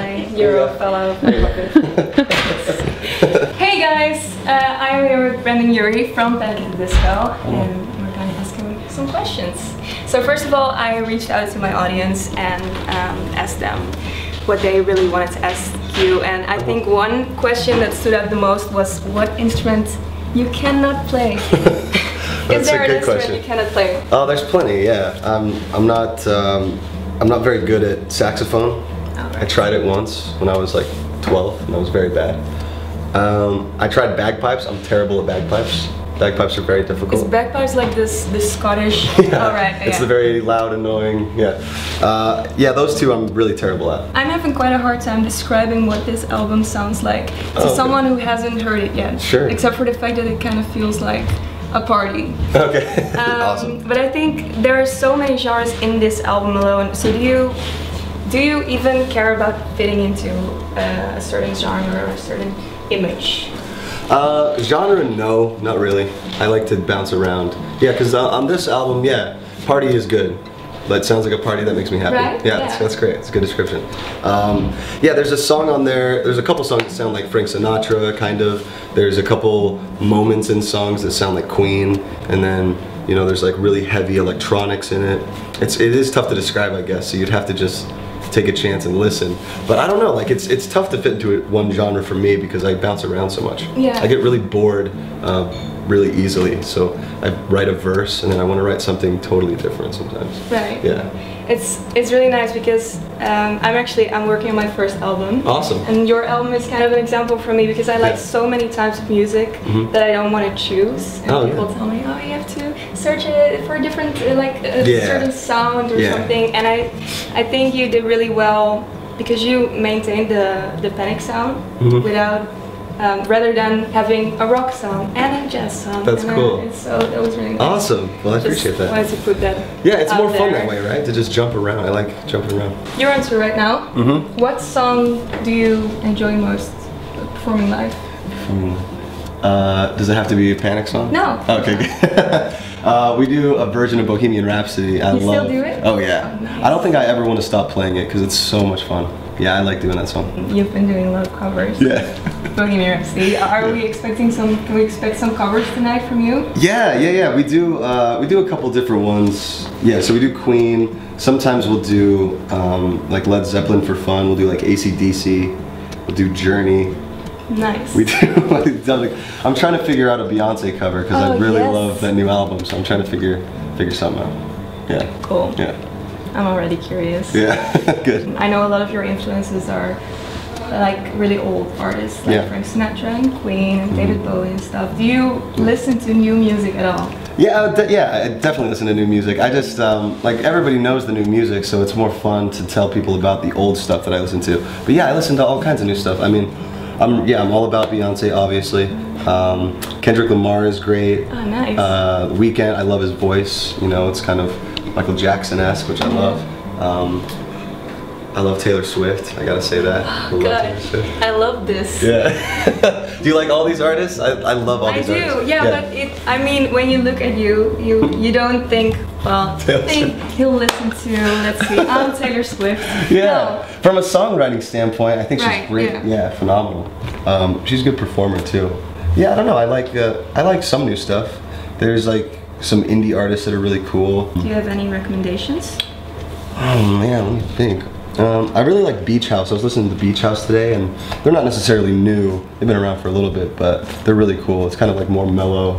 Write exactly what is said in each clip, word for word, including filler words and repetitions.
my Euro yeah. fellow. Hey guys, uh, I'm here with Brendon Urie from Panic! At the Disco, and we're gonna ask him some questions. So first of all, I reached out to my audience and um, asked them what they really wanted to ask you, and I think one question that stood out the most was what instrument you cannot play. That's Is there a good an instrument question. you cannot play? Oh, there's plenty. Yeah, I'm. I'm not. Um, I'm not very good at saxophone. Oh, right. I tried it once when I was like twelve, and that was very bad. Um, I tried bagpipes. I'm terrible at bagpipes. Bagpipes are very difficult. Is bagpipes like this, this Scottish? Yeah. Oh, right. It's yeah. the very loud, annoying, yeah. Uh, yeah, those two I'm really terrible at. I'm having quite a hard time describing what this album sounds like to oh, okay. someone who hasn't heard it yet. Sure. Except for the fact that it kind of feels like a party. Okay, um, awesome. But I think there are so many genres in this album alone, so do you, do you even care about fitting into uh, a certain genre or a certain image? Uh, genre, no, not really. I like to bounce around. Yeah, because uh, on this album, yeah, party is good. That sounds like a party that makes me happy. Right? Yeah, yeah. That's, that's great. It's a good description. Um, yeah, there's a song on there. There's a couple songs that sound like Frank Sinatra, kind of. There's a couple moments in songs that sound like Queen, and then you know there's like really heavy electronics in it. It's it is tough to describe, I guess. So you'd have to just take a chance and listen. But I don't know. Like it's it's tough to fit into it, one genre for me because I bounce around so much. Yeah. I get really bored. Uh, really easily, so I write a verse and then I want to write something totally different sometimes. Right. Yeah. It's it's really nice because um, I'm actually I'm working on my first album. Awesome. And your album is kind of an example for me because I like yeah. so many types of music mm-hmm. that I don't want to choose. And oh, people yeah. tell me, oh, you have to search it for a different uh, like a yeah. certain sound or yeah. something. And I I think you did really well because you maintained the the Panic sound mm-hmm. without. Um, rather than having a rock song and a jazz song. That's and cool. I, and so that was really nice. Awesome. Well, I just appreciate that. Wanted to put that. Yeah, it's more there. fun that way, right? To just jump around. I like jumping around. You're on tour right now. Mm-hmm. What song do you enjoy most performing live? Mm. Uh, does it have to be a Panic song? No. Okay. uh, we do a version of Bohemian Rhapsody. I you love. You still do it? Oh yeah. Oh, nice. I don't think I ever want to stop playing it because it's so much fun. Yeah, I like doing that song. You've been doing a lot of covers. Yeah. Bohemian Rhapsody. Are yeah. we expecting some? Can we expect some covers tonight from you? Yeah, yeah, yeah. We do. Uh, we do a couple different ones. Yeah. So we do Queen. Sometimes we'll do um, like Led Zeppelin for fun. We'll do like A C D C. We'll do Journey. Nice. We do. I'm trying to figure out a Beyonce cover because oh, I really yes. love that new album. So I'm trying to figure figure something out. Yeah. Cool. Yeah. I'm already curious. Yeah. Good. I know a lot of your influences are like really old artists like yeah. Frank Sinatra and Queen and David Bowie and stuff. Do you listen to new music at all? Yeah, de yeah, I definitely listen to new music. I just, um, like everybody knows the new music, so it's more fun to tell people about the old stuff that I listen to. But yeah, I listen to all kinds of new stuff. I mean, I'm, yeah, I'm all about Beyonce, obviously. Um, Kendrick Lamar is great. Oh, nice. Uh, Weeknd, I love his voice. You know, it's kind of Michael Jackson-esque, which I love. Um, I love Taylor Swift. I gotta say that. I love God, Taylor Swift. I love this. Yeah. Do you like all these artists? I, I love all these I artists. I do. Yeah, yeah, but it. I mean, when you look at you, you you don't think. Well, Taylor I think Swift. He'll listen to. Let's see. I'm Taylor Swift. Yeah. No. From a songwriting standpoint, I think she's right, great. Yeah. yeah, phenomenal. Um, she's a good performer too. Yeah, I don't know. I like uh, I like some new stuff. There's like some indie artists that are really cool. Do you have any recommendations? Oh man, let me think. Um, I really like Beach House. I was listening to Beach House today, and they're not necessarily new. They've been around for a little bit, but they're really cool. It's kind of like more mellow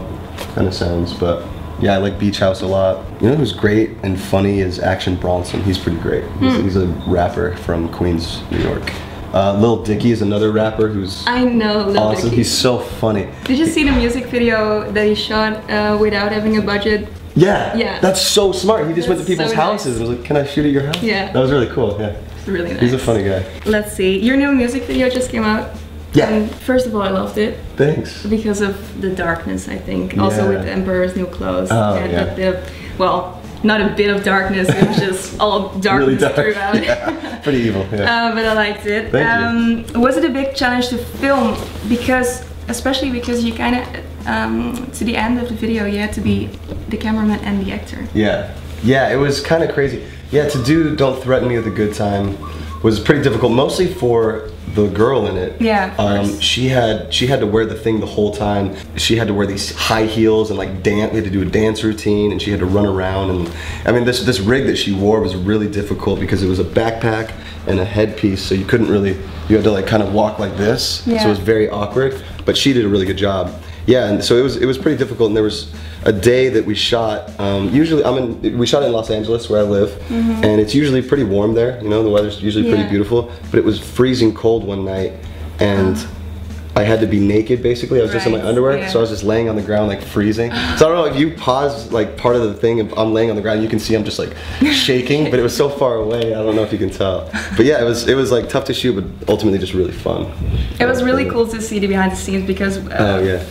kind of sounds, but yeah, I like Beach House a lot. You know who's great and funny is Action Bronson. He's pretty great. He's, mm. he's a rapper from Queens, New York. Uh, Lil Dicky is another rapper who's I know Lil awesome. Dicky. He's so funny. Did you see the music video that he shot uh, without having a budget? Yeah, yeah, that's so smart. He just that's went to people's so houses nice. and was like, can I shoot at your house? Yeah. That was really cool, yeah. It's really nice. He's a funny guy. Let's see, your new music video just came out. Yeah. And first of all, I loved it. Thanks. Because of the darkness, I think. Yeah. Also with Emperor's New Clothes. Oh, and yeah. The, well, not a bit of darkness, it was just all darkness really dark. throughout. Yeah. Pretty evil, yeah. Uh, but I liked it. Thank um, you. Was it a big challenge to film? Because, especially because you kind of... Um, to the end of the video, you had to be the cameraman and the actor. Yeah, yeah, it was kind of crazy. Yeah, to do Don't Threaten Me at the Good Time, was pretty difficult, mostly for the girl in it. Yeah. Um, she had she had to wear the thing the whole time. She had to wear these high heels and like dance. We had to do a dance routine, and she had to run around. And I mean, this this rig that she wore was really difficult because it was a backpack and a headpiece, so you couldn't really. You had to like kind of walk like this, yeah. So it was very awkward. But she did a really good job. Yeah, and so it was it was pretty difficult, and there was a day that we shot. Um, usually, I mean, we shot in Los Angeles where I live, mm-hmm. and it's usually pretty warm there. You know, the weather's usually yeah. pretty beautiful, but it was freezing cold one night, and I had to be naked basically. I was right. just in my underwear, yeah. so I was just laying on the ground like freezing. So I don't know if you pause like part of the thing. If I'm laying on the ground, you can see I'm just like shaking, but it was so far away. I don't know if you can tell. But yeah, it was it was like tough to shoot, but ultimately just really fun. It was really cool to see the behind the scenes because. Uh, oh yeah.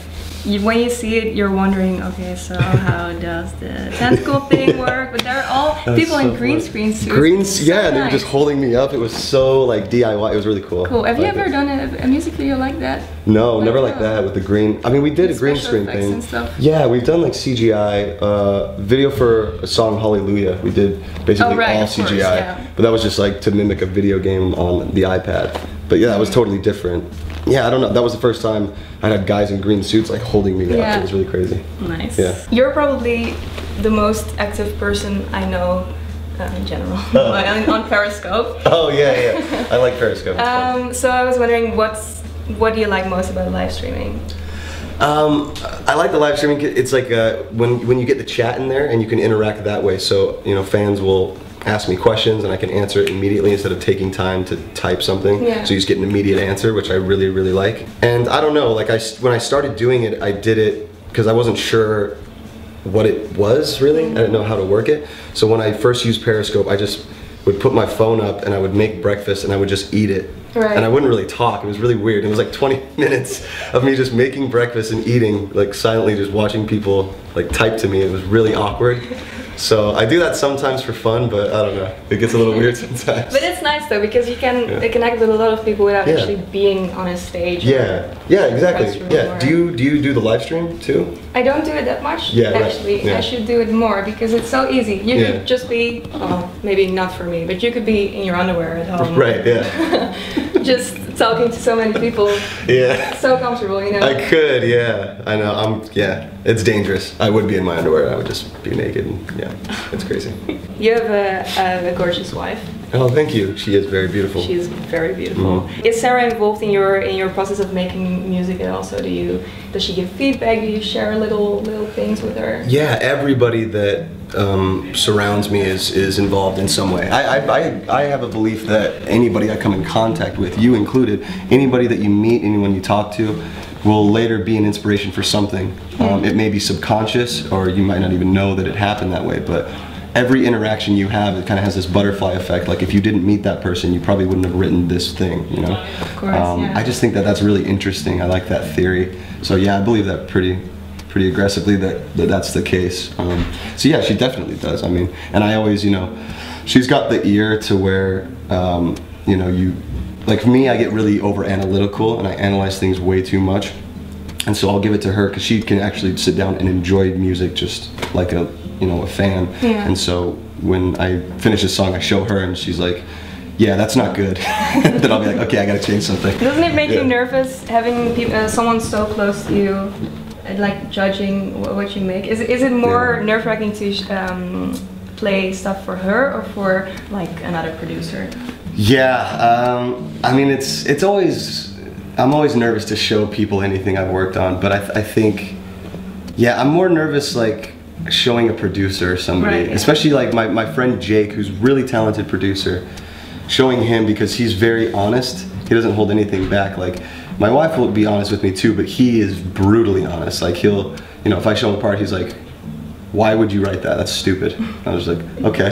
You, when you see it, you're wondering, okay, so how does the tentacle thing yeah. work? But they're all people so in green fun. Screen suits. Green, so yeah, nice. They were just holding me up. It was so like D I Y. It was really cool. Cool. Have like you ever it. done a, a music video like that? No, like, never like oh. that with the green. I mean, we did with a green screen thing. And stuff. Yeah, we've done like C G I uh, video for a song Hallelujah. We did basically oh, right, all C G I, course, yeah. but that was just like to mimic a video game on the iPad. But yeah, that was totally different. Yeah, I don't know. That was the first time I had guys in green suits like holding me yeah. up. It was really crazy. Nice. Yeah. You're probably the most active person I know uh, in general uh. on, on Periscope. Oh yeah, yeah. I like Periscope. um, so I was wondering, what's what do you like most about live streaming? Um, I like the live streaming. It's like uh, when when you get the chat in there and you can interact that way. So you know, fans will. Ask me questions and I can answer it immediately instead of taking time to type something. Yeah. So you just get an immediate answer, which I really, really like. And I don't know, like I, when I started doing it, I did it because I wasn't sure what it was really. I didn't know how to work it. So when I first used Periscope, I just would put my phone up and I would make breakfast and I would just eat it. Right. And I wouldn't really talk. It was really weird. It was like twenty minutes of me just making breakfast and eating, like silently just watching people like type to me. It was really awkward. So I do that sometimes for fun, but I don't know. It gets a little weird sometimes. But it's nice though because you can yeah. connect with a lot of people without yeah. actually being on a stage. Yeah, yeah, exactly. Yeah. Do you do you do the live stream too? I don't do it that much. Yeah, actually, right. yeah. I should do it more because it's so easy. You yeah. could just be, oh, maybe not for me, but you could be in your underwear at home. Right. Yeah. Just talking to so many people. Yeah. So comfortable, you know. I could. Yeah. I know. I'm. Yeah. It's dangerous. I would be in my underwear. I would just be naked. And, yeah. It's crazy. You have a, a gorgeous wife. Oh, thank you. She is very beautiful. She is very beautiful. Mm-hmm. Is Sarah involved in your in your process of making music? And also, do you does she give feedback? Do you share little little things with her? Yeah. Everybody that um, surrounds me is is involved in some way. I, I I I have a belief that anybody I come in contact with, you included, anybody that you meet, anyone you talk to, will later be an inspiration for something. Um, it may be subconscious, or you might not even know that it happened that way, but every interaction you have, it kind of has this butterfly effect. Like if you didn't meet that person, you probably wouldn't have written this thing, you know? Of course, um, yeah. I just think that that's really interesting. I like that theory. So yeah, I believe that pretty pretty aggressively that, that that's the case. Um, so yeah, she definitely does. I mean, and I always, you know, she's got the ear to where, um, you know, you, like me, I get really over analytical and I analyze things way too much, and so I'll give it to her because she can actually sit down and enjoy music just like a you know a fan. Yeah. And so when I finish a song, I show her and she's like, yeah, that's not good. Then I'll be like, okay, I gotta change something. Doesn't it make yeah. you nervous having people, uh, someone so close to you, like judging what you make? Is it, is it more yeah. nerve-wracking to um, play stuff for her or for like another producer? Yeah, um, I mean, it's it's always, I'm always nervous to show people anything I've worked on, but I, th I think, yeah, I'm more nervous like showing a producer or somebody, right, yeah. especially like my, my friend Jake, who's really talented producer, showing him because he's very honest, he doesn't hold anything back. Like, my wife will be honest with me too, but he is brutally honest. Like he'll, you know, if I show him a part, he's like, why would you write that? That's stupid. And I was like, okay.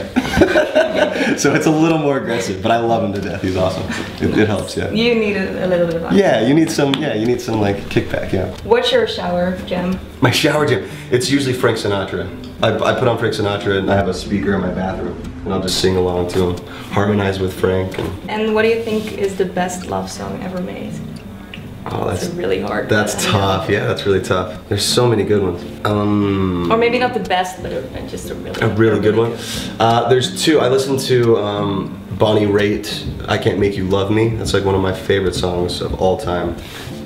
So it's a little more aggressive, but I love him to death. He's awesome. It, it helps, yeah. You need a, a little bit of honor. Yeah, you need some, yeah, you need some like kickback, yeah. What's your shower jam? My shower jam? It's usually Frank Sinatra. I, I put on Frank Sinatra and I have a speaker in my bathroom and I'll just sing along to him, harmonize with Frank. And, and what do you think is the best love song ever made? Oh, that's it's really hard. That's one. tough. Yeah, that's really tough. There's so many good ones. Um, or maybe not the best, but just a really, a really, a really good, good one. Uh, there's two. I listened to um, Bonnie Raitt, I Can't Make You Love Me. That's like one of my favorite songs of all time.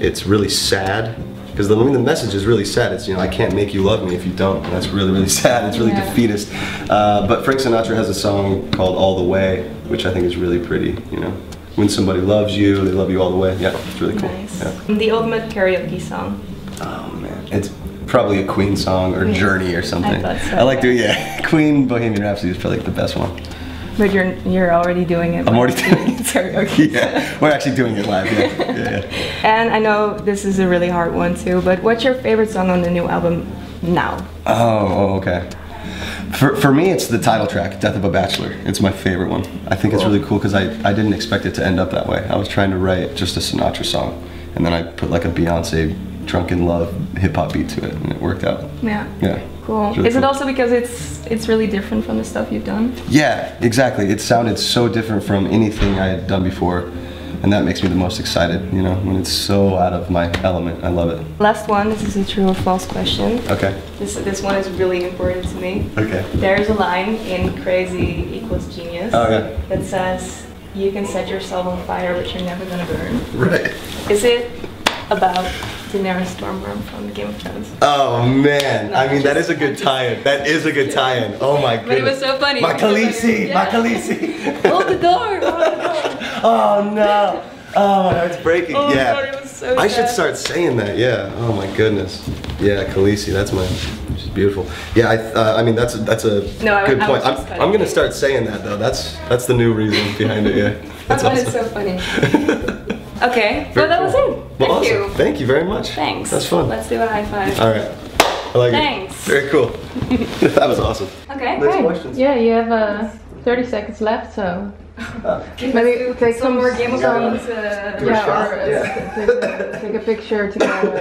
It's really sad, because the, I mean, the message is really sad. It's, you know, I can't make you love me if you don't. And that's really, really sad. It's really yeah. defeatist. Uh, but Frank Sinatra has a song called All the Way, which I think is really pretty, you know. When somebody loves you, they love you all the way. Yeah, it's really cool. Nice. Yeah. The ultimate karaoke song. Oh man, it's probably a Queen song or Journey or something. I, so. I like doing yeah. Queen, Bohemian Rhapsody is probably like the best one. But you're you're already doing it. I'm already doing it. Karaoke. Yeah, we're actually doing it live. Yeah. Yeah, yeah. And I know this is a really hard one too. But what's your favorite song on the new album now? Oh, okay. For, for me, it's the title track, Death of a Bachelor. It's my favorite one. I think cool. it's really cool because I, I didn't expect it to end up that way. I was trying to write just a Sinatra song, and then I put like a Beyonce drunken love hip-hop beat to it, and it worked out. Yeah. Yeah. Cool. Really Is cool. it also because it's it's really different from the stuff you've done? Yeah, exactly. It sounded so different from anything I had done before, and that makes me the most excited, you know, when it's so out of my element. I love it. Last one, this is a true or false question. Okay. This, this one is really important to me. Okay. There's a line in Crazy Equals Genius oh, yeah. that says, you can set yourself on fire, but you're never gonna burn. Right. Is it about Daenerys Stormborn from Game of Thrones? Oh man, no, I mean that is a good tie-in. That is a good tie-in. Oh my goodness. But it was so funny. My Khaleesi, yeah. my Khaleesi. Hold the door, hold the door. Oh no! Oh, my heart's breaking. Oh, yeah. God, it was so I should start saying that. Yeah. Oh my goodness. Yeah, Khaleesi. That's my. She's beautiful. Yeah. I. Uh, I mean, that's a, that's a no, good I, point. I I'm, I'm gonna start saying that though. That's that's the new reason behind it. Yeah. That's awesome. It's so funny. Okay. Very well, that was cool. it. Thank well, awesome. you. Thank you very much. Thanks. That's fun. Let's do a high five. All right. I like Thanks. it. Very cool. That was awesome. Okay. Next great. Questions. Yeah, you have uh, thirty seconds left, so. Uh, Maybe take some, some more Game of Thrones. Uh, yeah, or yeah. Take, a, take a picture together.